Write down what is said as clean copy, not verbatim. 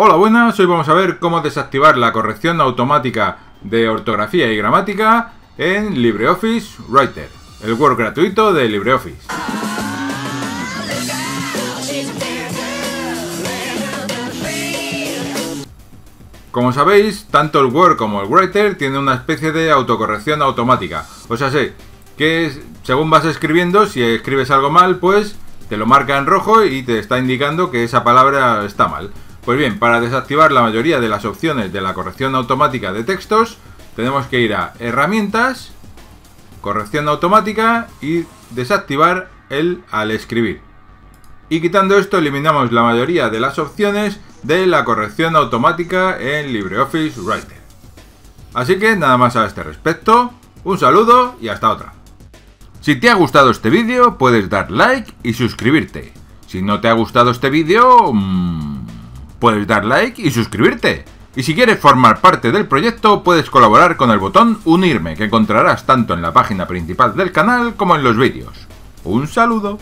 Hola, buenas, hoy vamos a ver cómo desactivar la corrección automática de ortografía y gramática en LibreOffice Writer, el Word gratuito de LibreOffice. Como sabéis, tanto el Word como el Writer tienen una especie de autocorrección automática. O sea, sé que según vas escribiendo, si escribes algo mal, pues te lo marca en rojo y te está indicando que esa palabra está mal. Pues bien, para desactivar la mayoría de las opciones de la corrección automática de textos, tenemos que ir a Herramientas, Corrección Automática y desactivar el Al Escribir. Y quitando esto eliminamos la mayoría de las opciones de la corrección automática en LibreOffice Writer. Así que nada más a este respecto, un saludo y hasta otra. Si te ha gustado este vídeo, puedes dar like y suscribirte. Si no te ha gustado este vídeo, puedes dar like y suscribirte. Y si quieres formar parte del proyecto, puedes colaborar con el botón Unirme, que encontrarás tanto en la página principal del canal como en los vídeos. Un saludo.